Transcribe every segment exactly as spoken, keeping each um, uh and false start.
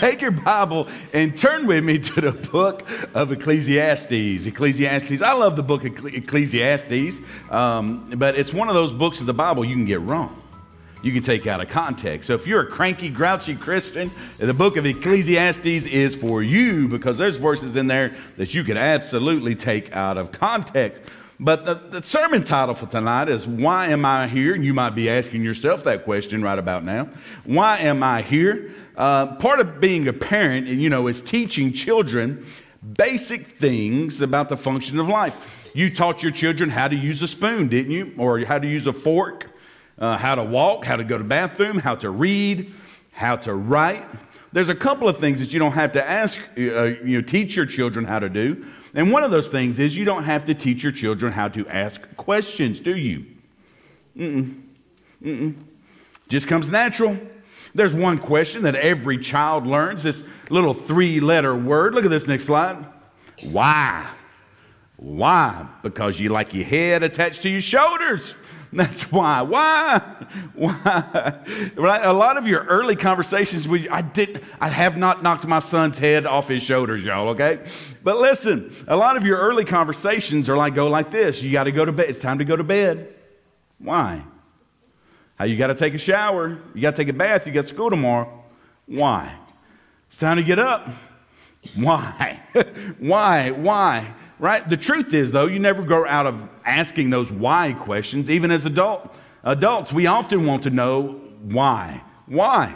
take your Bible and turn with me to the book of Ecclesiastes. Ecclesiastes. I love the book of Ecclesiastes, um, but it's one of those books of the Bible you can get wrong. You can take out of context. So if you're a cranky, grouchy Christian, the book of Ecclesiastes is for you, because there's verses in there that you can absolutely take out of context. But the, the sermon title for tonight is, why am I here? And you might be asking yourself that question right about now. Why am I here? Uh, part of being a parent, you know, is teaching children basic things about the function of life. You taught your children how to use a spoon, didn't you? Or how to use a fork, uh, how to walk, how to go to the bathroom, how to read, how to write. There's a couple of things that you don't have to ask, uh, you know, teach your children how to do. And one of those things is you don't have to teach your children how to ask questions, do you? Mm-mm. Mm-mm. Just comes natural. There's one question that every child learns, this little three-letter word. Look at this next slide. Why? Why? Because you like your head attached to your shoulders. That's why. Why? Why? Right? A lot of your early conversations with you, I didn't, I have not knocked my son's head off his shoulders, y'all, okay? But listen, a lot of your early conversations are like, go like this. You got to go to bed. It's time to go to bed. Why? How you got to take a shower. You got to take a bath. You got school tomorrow. Why? It's time to get up. Why? Why? Why? Right? The truth is, though, you never grow out of asking those why questions, even as adult. Adults, we often want to know why. Why?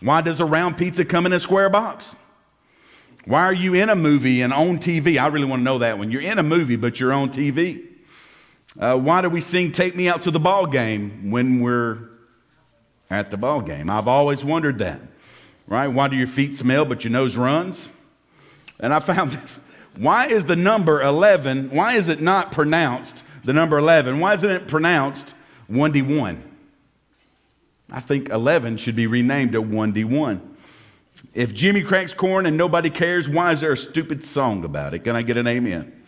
Why does a round pizza come in a square box? Why are you in a movie and on T V? I really want to know that one. You're in a movie, but you're on T V. Uh, why do we sing Take Me Out to the Ball Game when we're at the ball game? I've always wondered that. Right? Why do your feet smell, but your nose runs? And I found this. Why is the number eleven, why is it not pronounced, the number eleven, why isn't it pronounced one D one? I think eleven should be renamed to one D one. If Jimmy cracks corn and nobody cares, why is there a stupid song about it? Can I get an amen?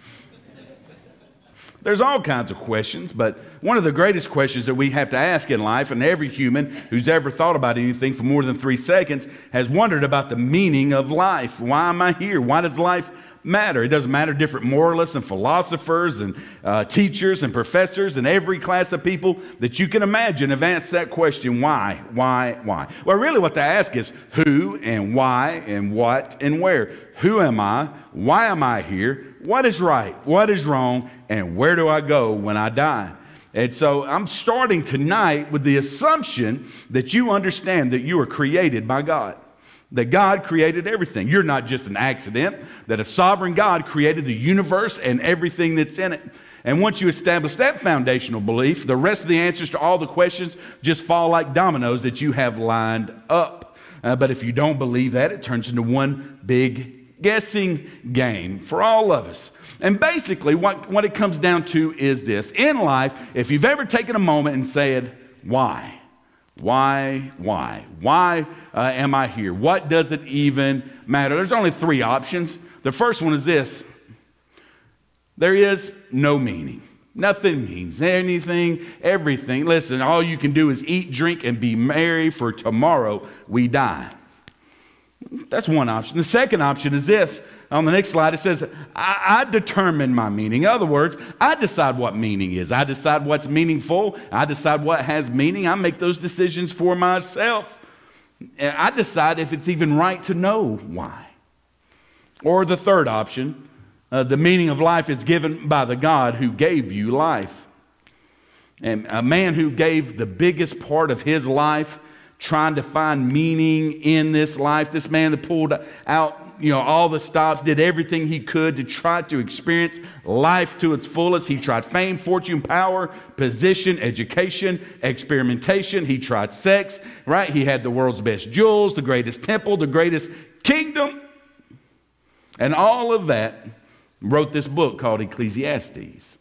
There's all kinds of questions, but one of the greatest questions that we have to ask in life, and every human who's ever thought about anything for more than three seconds has wondered about the meaning of life. Why am I here? Why does life matter? It doesn't matter. Different moralists and philosophers and uh, teachers and professors and every class of people that you can imagine have answered that question, why, why, why? Well, really what they ask is who and why and what and where. Who am I? Why am I here? What is right? What is wrong? And where do I go when I die? And so I'm starting tonight with the assumption that you understand that you are created by God. That God created everything. You're not just an accident. That a sovereign God created the universe and everything that's in it. And once you establish that foundational belief, the rest of the answers to all the questions just fall like dominoes that you have lined up. Uh, but if you don't believe that, it turns into one big guessing game for all of us. And basically, what, what it comes down to is this. In life, if you've ever taken a moment and said, why? Why, why, why uh, am I here? What does it even matter? There's only three options. The first one is this. There is no meaning. Nothing means anything, everything. Listen, all you can do is eat, drink, and be merry, for tomorrow we die. That's one option. The second option is this. On the next slide, it says, I, I determine my meaning. In other words, I decide what meaning is. I decide what's meaningful. I decide what has meaning. I make those decisions for myself. I decide if it's even right to know why. Or the third option, uh, the meaning of life is given by the God who gave you life. And a man who gave the biggest part of his life trying to find meaning in this life, this man that pulled out, you know, all the stops, did everything he could to try to experience life to its fullest. He tried fame, fortune, power, position, education, experimentation. He tried sex, right? He had the world's best jewels, the greatest temple, the greatest kingdom. And all of that wrote this book called Ecclesiastes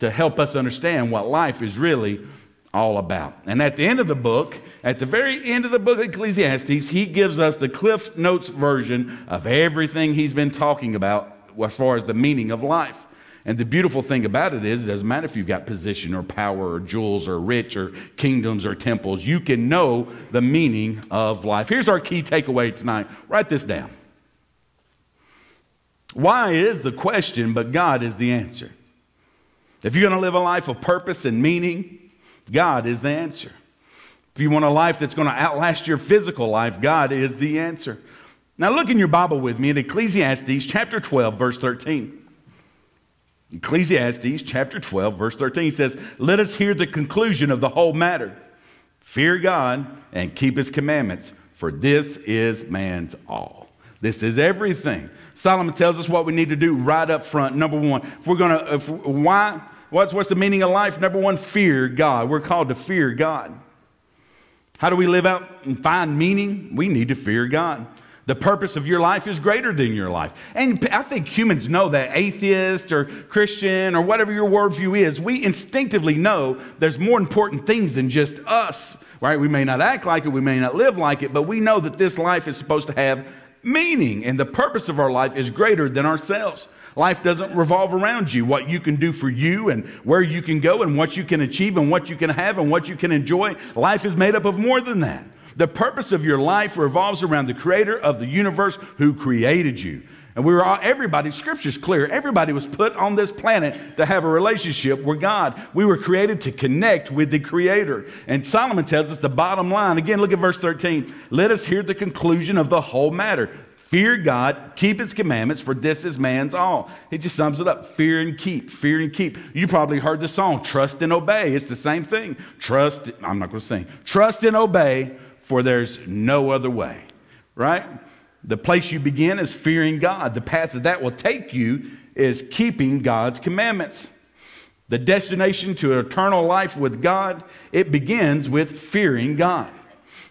to help us understand what life is really all about. And at the end of the book, at the very end of the book of Ecclesiastes, he gives us the Cliff Notes version of everything he's been talking about as far as the meaning of life. And the beautiful thing about it is it doesn't matter if you've got position or power or jewels or rich or kingdoms or temples. You can know the meaning of life. Here's our key takeaway tonight. Write this down. Why is the question, but God is the answer. If you're going to live a life of purpose and meaning, God is the answer. If you want a life that's going to outlast your physical life, God is the answer. Now look in your Bible with me at Ecclesiastes chapter twelve, verse thirteen. Ecclesiastes chapter twelve, verse thirteen says, "Let us hear the conclusion of the whole matter. Fear God and keep his commandments, for this is man's all." This is everything. Solomon tells us what we need to do right up front. Number one, if we're going to, if, why, what's, what's the meaning of life? Number one, fear God. We're called to fear God. How do we live out and find meaning? We need to fear God. The purpose of your life is greater than your life. And I think humans know that. Atheist or Christian or whatever your worldview is, we instinctively know there's more important things than just us, right? We may not act like it, we may not live like it, but we know that this life is supposed to have meaning, and the purpose of our life is greater than ourselves. Life doesn't revolve around you, what you can do for you and where you can go and what you can achieve and what you can have and what you can enjoy. Life is made up of more than that. The purpose of your life revolves around the creator of the universe who created you. And we were all, everybody, scripture's clear, everybody was put on this planet to have a relationship with God. We were created to connect with the creator. And Solomon tells us the bottom line. Again, look at verse thirteen. Let us hear the conclusion of the whole matter. Fear God, keep his commandments, for this is man's all. He just sums it up. Fear and keep, fear and keep. You probably heard the song, Trust and Obey. It's the same thing. Trust, I'm not going to sing. Trust and obey, for there's no other way, right? The place you begin is fearing God. The path that that will take you is keeping God's commandments. The destination to eternal life with God, it begins with fearing God.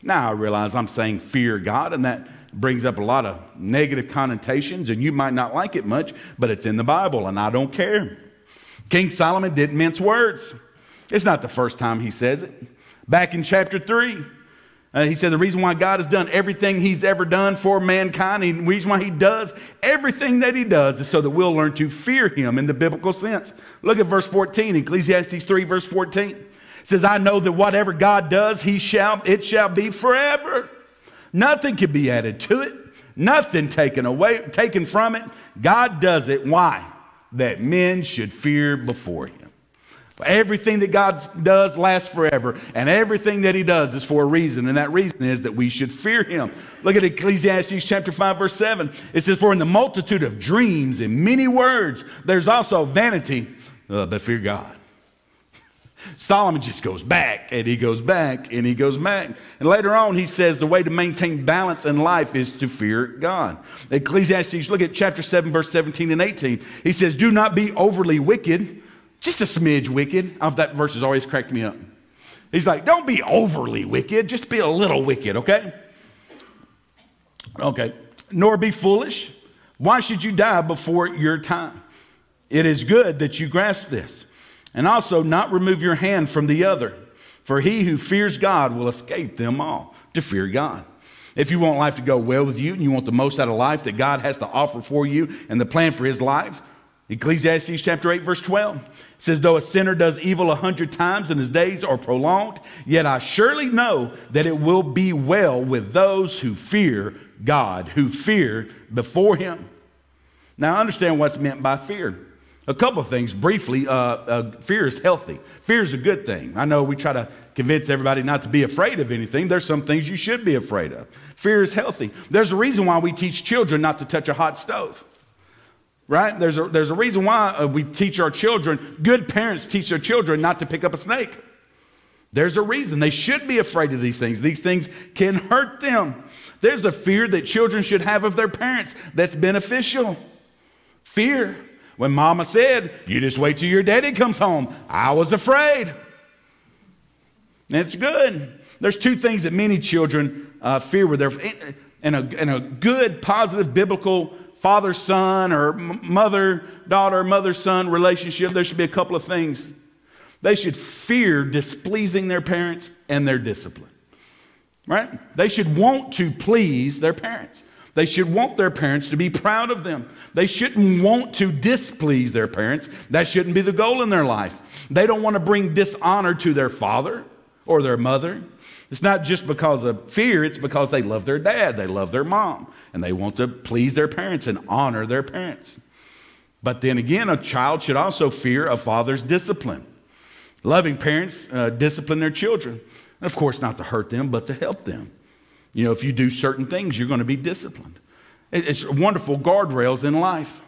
Now, I realize I'm saying fear God, and that brings up a lot of negative connotations, and you might not like it much, but it's in the Bible, and I don't care. King Solomon didn't mince words. It's not the first time he says it. Back in chapter three, Uh, he said the reason why God has done everything he's ever done for mankind, and the reason why he does everything that he does, is so that we'll learn to fear him in the biblical sense. Look at verse fourteen, Ecclesiastes three, verse fourteen. It says, "I know that whatever God does, he shall, it shall be forever. Nothing can be added to it, nothing taken away, taken from it. God does it, why? That men should fear before him." Everything that God does lasts forever, and everything that he does is for a reason, and that reason is that we should fear him. Look at Ecclesiastes chapter five, verse seven. It says, "For in the multitude of dreams and many words, there's also vanity, uh, but fear God." Solomon just goes back, and he goes back, and he goes back. And later on, he says the way to maintain balance in life is to fear God. Ecclesiastes, look at chapter seven, verse seventeen and eighteen. He says, "Do not be overly wicked." Just a smidge wicked. Oh, that verse has always cracked me up. He's like, don't be overly wicked. Just be a little wicked, okay? Okay. "Nor be foolish. Why should you die before your time? It is good that you grasp this. And also not remove your hand from the other. For he who fears God will escape them all." To fear God. If you want life to go well with you and you want the most out of life that God has to offer for you and the plan for his life, Ecclesiastes chapter eight, verse twelve says, "Though a sinner does evil a hundred times and his days are prolonged, yet I surely know that it will be well with those who fear God," who fear before him. Now, understand what's meant by fear. A couple of things briefly. Uh, uh, fear is healthy. Fear is a good thing. I know we try to convince everybody not to be afraid of anything. There's some things you should be afraid of. Fear is healthy. There's a reason why we teach children not to touch a hot stove. Right? There's a, there's a reason why uh, we teach our children, good parents teach their children not to pick up a snake. There's a reason. They should be afraid of these things. These things can hurt them. There's a fear that children should have of their parents that's beneficial. Fear. When mama said, "You just wait till your daddy comes home," I was afraid. That's good. There's two things that many children uh, fear with their, and a, and a good, positive, biblical father son or mother daughter mother son relationship, there should be a couple of things. They should fear displeasing their parents and their discipline, right? They should want to please their parents. They should want their parents to be proud of them. They shouldn't want to displease their parents. That shouldn't be the goal in their life. They don't want to bring dishonor to their father or their mother. It's not just because of fear. It's because they love their dad. They love their mom. And they want to please their parents and honor their parents. But then again, a child should also fear a father's discipline. Loving parents uh, discipline their children. And of course, not to hurt them, but to help them. You know, if you do certain things, you're going to be disciplined. It's wonderful guardrails in life.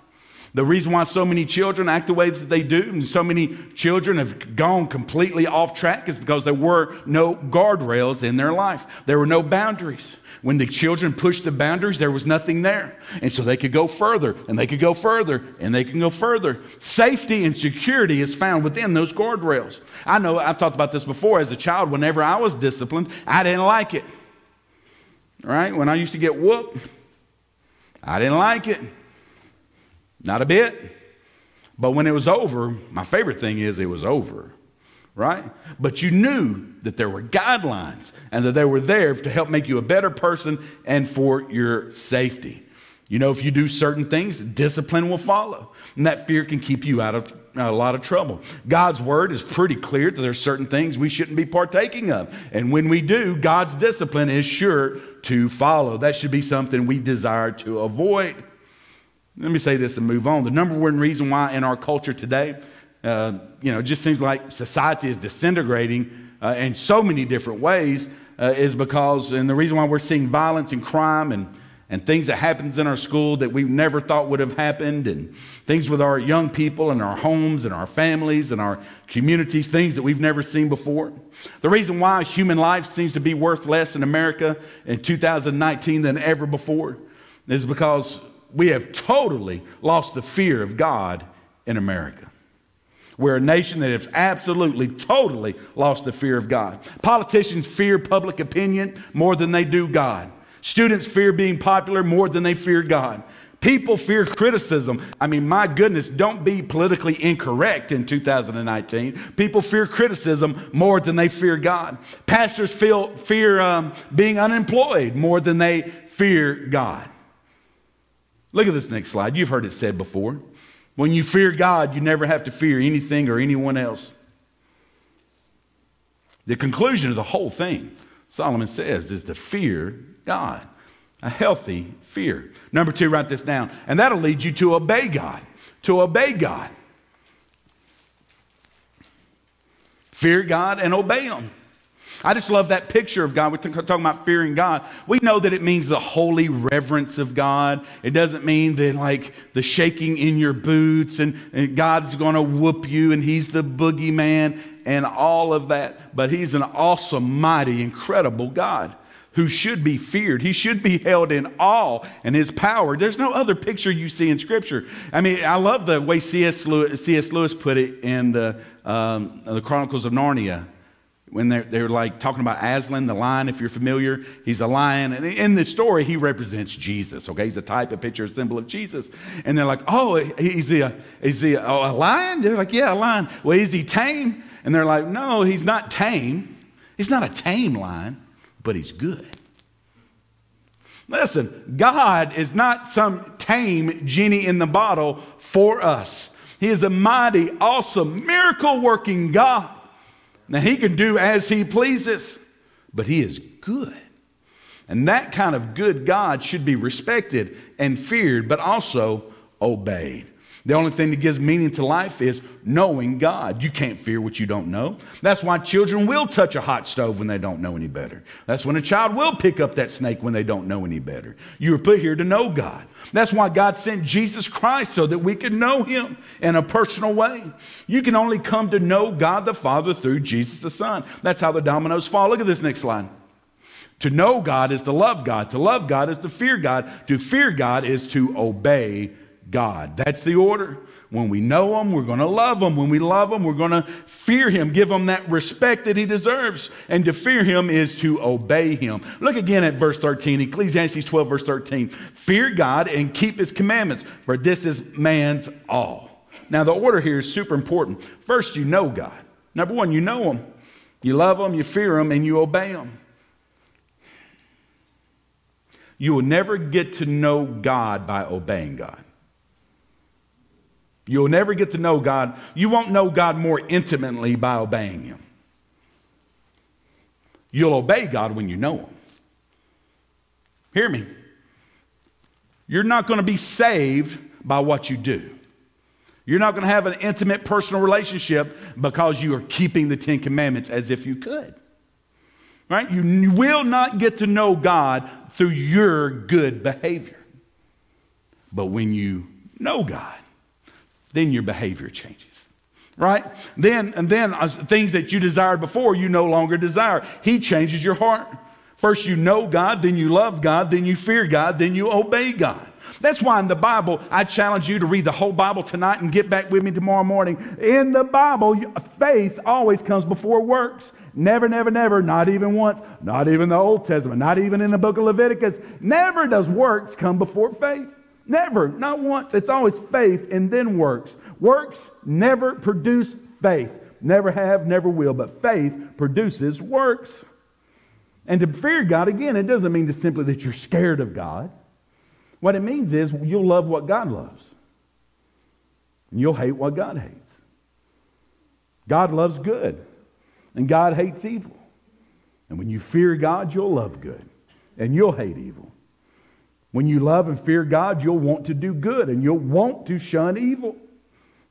The reason why so many children act the way that they do, and so many children have gone completely off track, is because there were no guardrails in their life. There were no boundaries. When the children pushed the boundaries, there was nothing there. And so they could go further, and they could go further, and they can go further. Safety and security is found within those guardrails. I know I've talked about this before. As a child, whenever I was disciplined, I didn't like it. Right? When I used to get whooped, I didn't like it. Not a bit. But when it was over, my favorite thing is it was over. Right? But you knew that there were guidelines and that they were there to help make you a better person and for your safety. You know, if you do certain things, discipline will follow. And that fear can keep you out of a lot of trouble. God's word is pretty clear that there's certain things we shouldn't be partaking of. And when we do, God's discipline is sure to follow. That should be something we desire to avoid. Let me say this and move on. The number one reason why in our culture today, uh, you know, it just seems like society is disintegrating uh, in so many different ways uh, is because, and the reason why we're seeing violence and crime and, and things that happens in our school that we never thought would have happened, and things with our young people and our homes and our families and our communities, things that we've never seen before. The reason why human life seems to be worth less in America in two thousand nineteen than ever before is because we have totally lost the fear of God in America. We're a nation that has absolutely, totally lost the fear of God. Politicians fear public opinion more than they do God. Students fear being popular more than they fear God. People fear criticism. I mean, my goodness, don't be politically incorrect in two thousand nineteen. People fear criticism more than they fear God. Pastors feel, fear um, being unemployed more than they fear God. Look at this next slide. You've heard it said before. When you fear God, you never have to fear anything or anyone else. The conclusion of the whole thing, Solomon says, is to fear God. A healthy fear. Number two, write this down. And that'll lead you to obey God. To obey God. Fear God and obey Him. I just love that picture of God. We're talking about fearing God. We know that it means the holy reverence of God. It doesn't mean that, like, the shaking in your boots and, and God's going to whoop you and He's the boogeyman and all of that. But He's an awesome, mighty, incredible God who should be feared. He should be held in awe and His power. There's no other picture you see in Scripture. I mean, I love the way C S Lewis, C S Lewis put it in the, um, the Chronicles of Narnia. When they're, they're like talking about Aslan, the lion, if you're familiar, he's a lion. And in the story, he represents Jesus, okay? He's a type, a picture, a symbol of Jesus. And they're like, oh, is he a, is he a, a lion? They're like, yeah, a lion. Well, is he tame? And they're like, no, he's not tame. He's not a tame lion, but he's good. Listen, God is not some tame genie in the bottle for us. He is a mighty, awesome, miracle-working God. Now, He can do as He pleases, but He is good. And that kind of good God should be respected and feared, but also obeyed. The only thing that gives meaning to life is knowing God. You can't fear what you don't know. That's why children will touch a hot stove when they don't know any better. That's when a child will pick up that snake when they don't know any better. You were put here to know God. That's why God sent Jesus Christ so that we could know Him in a personal way. You can only come to know God the Father through Jesus the Son. That's how the dominoes fall. Look at this next line. To know God is to love God. To love God is to fear God. To fear God is to obey God. God. That's the order. When we know Him, we're going to love Him. When we love Him, we're going to fear Him, give Him that respect that He deserves. And to fear Him is to obey Him. Look again at verse thirteen, Ecclesiastes twelve, verse thirteen. Fear God and keep His commandments, for this is man's all. Now, the order here is super important. First, you know God. Number one, you know Him. You love Him, you fear Him, and you obey Him. You will never get to know God by obeying God. You'll never get to know God. You won't know God more intimately by obeying Him. You'll obey God when you know Him. Hear me. You're not going to be saved by what you do. You're not going to have an intimate personal relationship because you are keeping the Ten Commandments as if you could. Right? You will not get to know God through your good behavior. But when you know God, then your behavior changes. Right? Then, and then uh, things that you desired before, you no longer desire. He changes your heart. First you know God, then you love God, then you fear God, then you obey God. That's why in the Bible, I challenge you to read the whole Bible tonight and get back with me tomorrow morning. In the Bible, faith always comes before works. Never, never, never, not even once, not even the Old Testament, not even in the book of Leviticus. Never does works come before faith. Never, not once. It's always faith and then works. Works never produce faith. Never have, never will, but faith produces works. And to fear God, again, it doesn't mean just simply that you're scared of God. What it means is you'll love what God loves. And you'll hate what God hates. God loves good. And God hates evil. And when you fear God, you'll love good. And you'll hate evil. When you love and fear God, you'll want to do good. And you'll want to shun evil.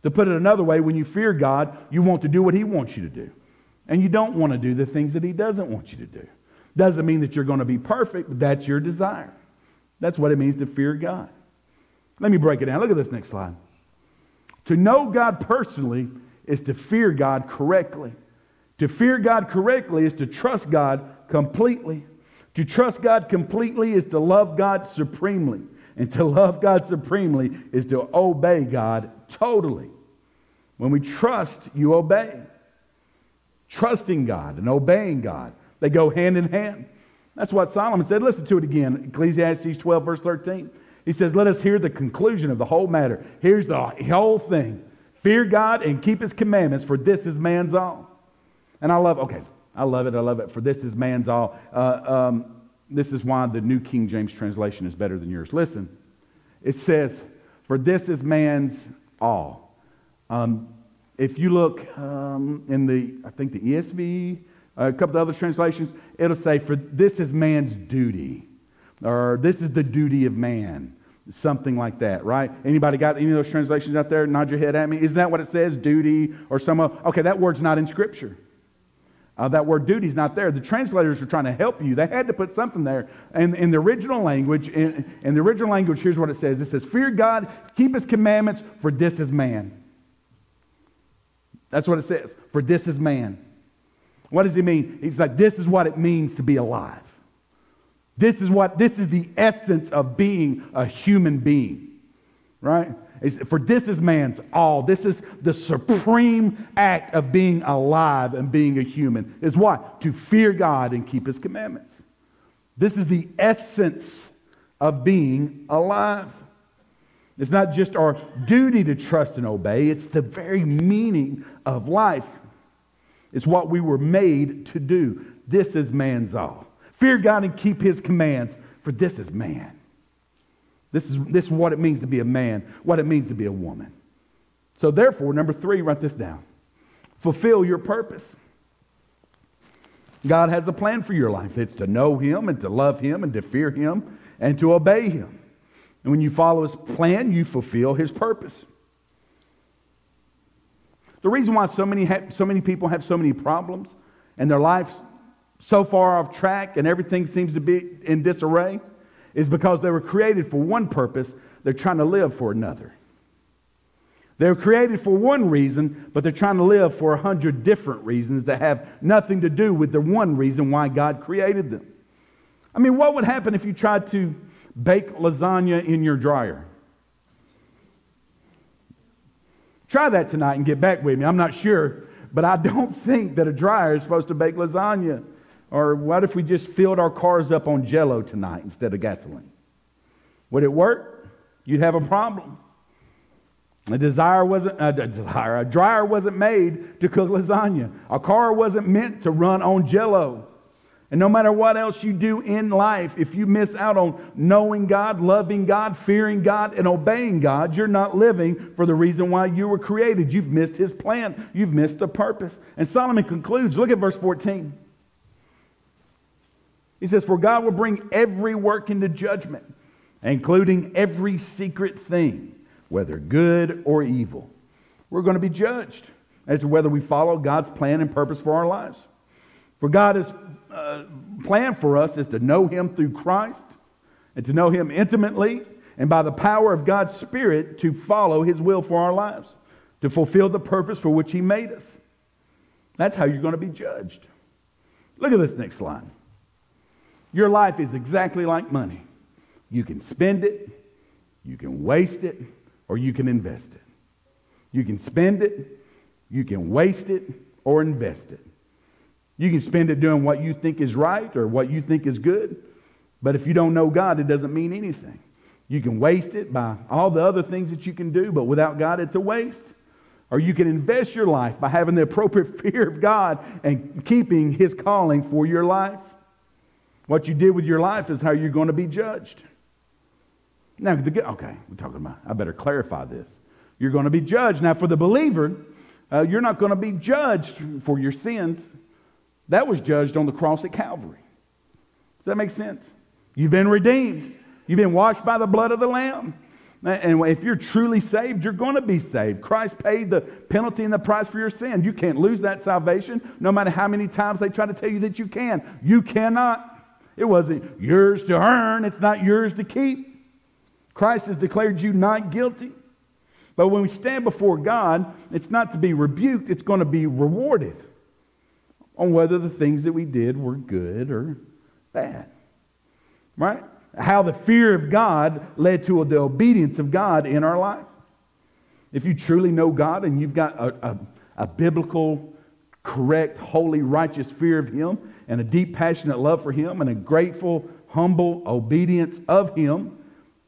To put it another way, when you fear God, you want to do what He wants you to do. And you don't want to do the things that He doesn't want you to do. Doesn't mean that you're going to be perfect, but that's your desire. That's what it means to fear God. Let me break it down. Look at this next slide. To know God personally is to fear God correctly. To fear God correctly is to trust God completely. To trust God completely is to love God supremely. And to love God supremely is to obey God totally. When we trust, you obey. Trusting God and obeying God, they go hand in hand. That's what Solomon said. Listen to it again. Ecclesiastes twelve, verse thirteen. He says, let us hear the conclusion of the whole matter. Here's the whole thing. Fear God and keep His commandments, for this is man's all. And I love, okay, I love it, I love it. For this is man's all. Uh, um, this is why the New King James translation is better than yours. Listen, it says, for this is man's all. Um, if you look um, in the, I think the E S V, a couple of other translations, it'll say, for this is man's duty, or this is the duty of man, something like that, right? Anybody got any of those translations out there? Nod your head at me. Isn't that what it says, duty, or some other? Okay, that word's not in Scripture. Uh, that word duty's not there. The translators are trying to help you. They had to put something there. And in the original language, in, in the original language, here's what it says. It says, fear God, keep His commandments, for this is man. That's what it says, for this is man. What does he mean? He's like, this is what it means to be alive. This is what, this is the essence of being a human being, right? It's, for this is man's all. This is the supreme act of being alive and being a human. Is what? To fear God and keep His commandments. This is the essence of being alive. It's not just our duty to trust and obey. It's the very meaning of life. It's what we were made to do. This is man's all. Fear God and keep His commands, for this is man. This is, this is what it means to be a man, what it means to be a woman. So therefore, number three, write this down. Fulfill your purpose. God has a plan for your life. It's to know Him and to love Him and to fear Him and to obey Him. And when you follow His plan, you fulfill His purpose. The reason why so many, ha so many people have so many problems and their life's so far off track and everything seems to be in disarray is because they were created for one purpose. They're trying to live for another. They were created for one reason, but they're trying to live for a hundred different reasons that have nothing to do with the one reason why God created them. I mean, what would happen if you tried to bake lasagna in your dryer? Try that tonight and get back with me. I'm not sure, but I don't think that a dryer is supposed to bake lasagna. Or what if we just filled our cars up on Jell-O tonight instead of gasoline? Would it work? You'd have a problem. A desire wasn't a desire. A dryer wasn't made to cook lasagna. A car wasn't meant to run on Jell-O. And no matter what else you do in life, if you miss out on knowing God, loving God, fearing God, and obeying God, you're not living for the reason why you were created. You've missed His plan. You've missed the purpose. And Solomon concludes. Look at verse fourteen. He says, "For God will bring every work into judgment, including every secret thing, whether good or evil." We're going to be judged as to whether we follow God's plan and purpose for our lives. For God is... Uh, plan for us is to know Him through Christ and to know Him intimately, and by the power of God's Spirit to follow His will for our lives, to fulfill the purpose for which He made us. That's how you're going to be judged. Look at this next slide. Your life is exactly like money. You can spend it, you can waste it, or you can invest it. You can spend it, you can waste it, or invest it. You can spend it doing what you think is right or what you think is good. But if you don't know God, it doesn't mean anything. You can waste it by all the other things that you can do, but without God, it's a waste. Or you can invest your life by having the appropriate fear of God and keeping His calling for your life. What you did with your life is how you're going to be judged. Now, the, okay, we're talking about, I better clarify this. You're going to be judged. Now, for the believer, uh, you're not going to be judged for your sins. That was judged on the cross at Calvary. Does that make sense? You've been redeemed. You've been washed by the blood of the Lamb. And if you're truly saved, you're going to be saved. Christ paid the penalty and the price for your sin. You can't lose that salvation, no matter how many times they try to tell you that you can. You cannot. It wasn't yours to earn. It's not yours to keep. Christ has declared you not guilty. But when we stand before God, it's not to be rebuked. It's going to be rewarded on whether the things that we did were good or bad. Right? How the fear of God led to the obedience of God in our life. If you truly know God and you've got a, a, a biblical, correct, holy, righteous fear of Him and a deep, passionate love for Him and a grateful, humble obedience of Him,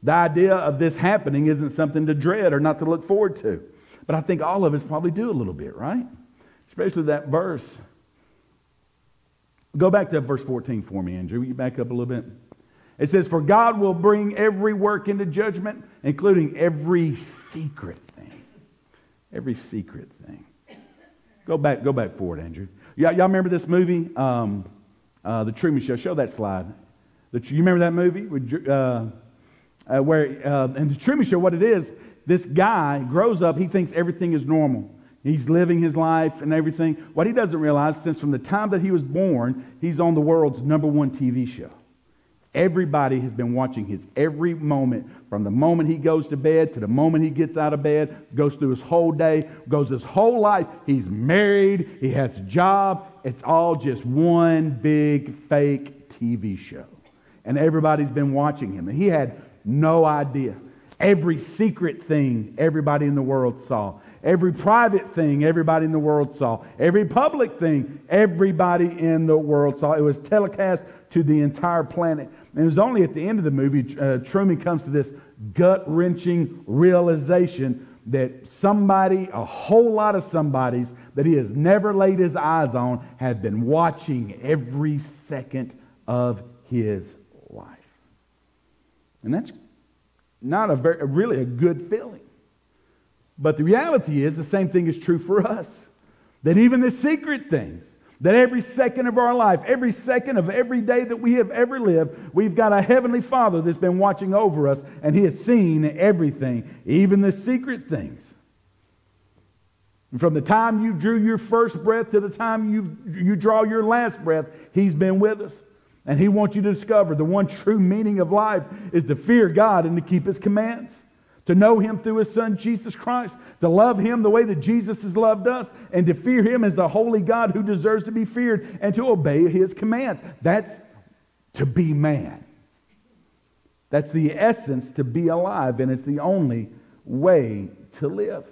the idea of this happening isn't something to dread or not to look forward to. But I think all of us probably do a little bit, right? Especially that verse. Go back to verse fourteen for me, Andrew. Will you back up a little bit? It says, "For God will bring every work into judgment, including every secret thing." Every secret thing. Go back, go back forward, Andrew. Y'all remember this movie, um, uh, The Truman Show? Show that slide. The, you remember that movie? With, uh, uh, where uh, in The Truman Show, what it is, this guy grows up, he thinks everything is normal. He's living his life and everything. What he doesn't realize, since from the time that he was born, he's on the world's number one T V show. Everybody has been watching his every moment, from the moment he goes to bed to the moment he gets out of bed, goes through his whole day, goes his whole life. He's married. He has a job. It's all just one big fake T V show. And everybody's been watching him. And he had no idea. Every secret thing everybody in the world saw. Every private thing everybody in the world saw. Every public thing everybody in the world saw. It was telecast to the entire planet. And it was only at the end of the movie, uh, Truman comes to this gut-wrenching realization that somebody, a whole lot of somebodies that he has never laid his eyes on, have been watching every second of his life. And that's not a very, really a good feeling. But the reality is the same thing is true for us. That even the secret things, that every second of our life, every second of every day that we have ever lived, we've got a Heavenly Father that's been watching over us, and He has seen everything, even the secret things. And from the time you drew your first breath to the time you you draw your last breath, He's been with us. And He wants you to discover the one true meaning of life is to fear God and to keep His commands. To know Him through His Son, Jesus Christ. To love Him the way that Jesus has loved us. And to fear Him as the holy God who deserves to be feared. And to obey His commands. That's to be man. That's the essence to be alive. And it's the only way to live.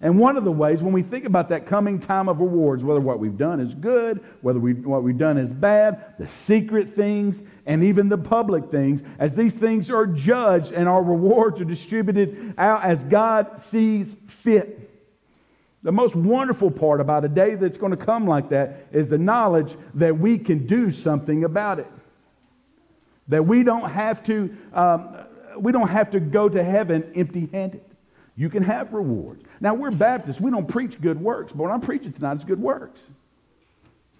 And one of the ways, when we think about that coming time of rewards, whether what we've done is good, whether we, what we've done is bad, the secret things, and even the public things, as these things are judged and our rewards are distributed out as God sees fit. The most wonderful part about a day that's going to come like that is the knowledge that we can do something about it. That we don't have to, um, we don't have to go to heaven empty-handed. You can have rewards. Now, we're Baptists. We don't preach good works, but what I'm preaching tonight is good works.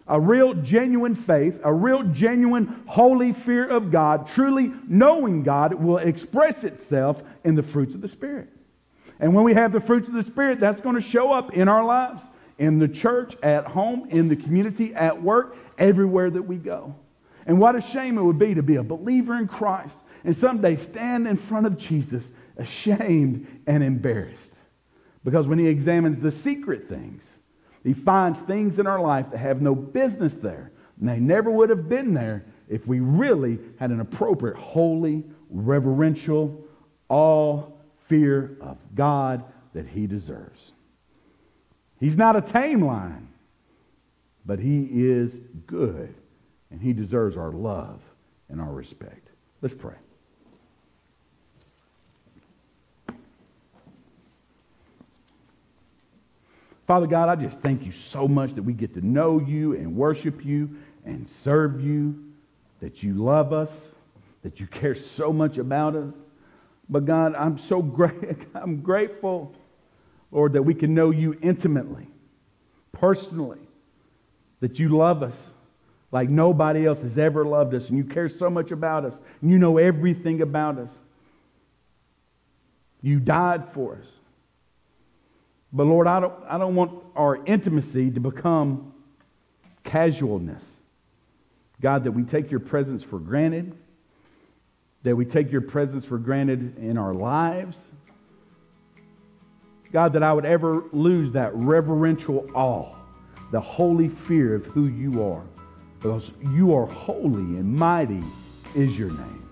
A real genuine faith, a real genuine holy fear of God, truly knowing God will express itself in the fruits of the Spirit. And when we have the fruits of the Spirit, that's going to show up in our lives, in the church, at home, in the community, at work, everywhere that we go. And what a shame it would be to be a believer in Christ and someday stand in front of Jesus ashamed and embarrassed. Because when he examines the secret things, he finds things in our life that have no business there. And they never would have been there if we really had an appropriate, holy, reverential, all fear of God that he deserves. He's not a tame lion, but he is good, and he deserves our love and our respect. Let's pray. Father God, I just thank you so much that we get to know you and worship you and serve you, that you love us, that you care so much about us. But God, I'm so great, I'm grateful, Lord, that we can know you intimately, personally, that you love us like nobody else has ever loved us, and you care so much about us, and you know everything about us. You died for us. But Lord, I don't, I don't want our intimacy to become casualness. God, that we take your presence for granted, that we take your presence for granted in our lives. God, that I would ever lose that reverential awe, the holy fear of who you are, because you are holy and mighty is your name.